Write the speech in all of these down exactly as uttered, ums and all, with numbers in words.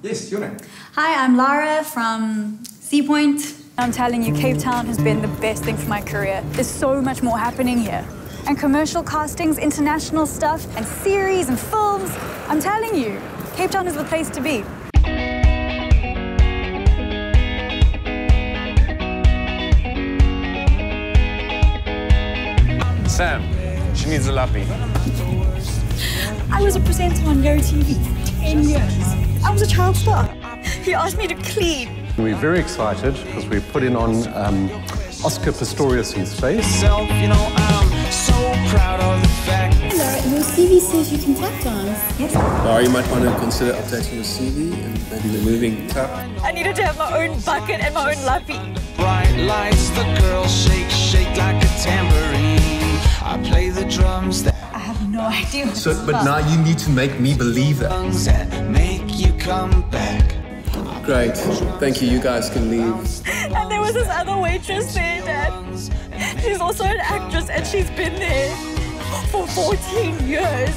Yes, your name. Hi, I'm Lara from Seapoint. I'm telling you, Cape Town has been the best thing for my career. There's so much more happening here. And commercial castings, international stuff, and series and films. I'm telling you, Cape Town is the place to be. Sam, she needs a lappy. I was a presenter on Yo T V for ten years. I was a child star. He asked me to clean. We're very excited because we put in on um, Oscar Pistorius' face. Hello, your C V says you can tap dance. Yes. Lara, you might want to consider updating your C V and maybe removing tap. I needed to have my own bucket and my own lappy. Bright lights, the girls shake, shake like a tambourine. I play the drums. That I have no idea. So, but now you need to make me believe that. Come back. Great. Thank you. You guys can leave. And there was this other waitress there, Dad. She's also an actress and she's been there for fourteen years.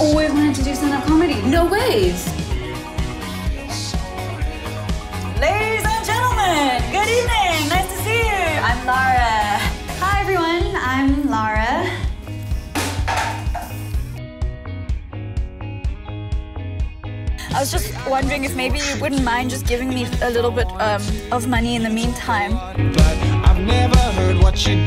Always wanted to do stand-up comedy. No ways. Ladies and gentlemen, good evening. Nice to see you. I'm Lara. Hi, everyone. I'm Lara. I was just wondering if maybe you wouldn't mind just giving me a little bit um, of money in the meantime. But I've never heard what you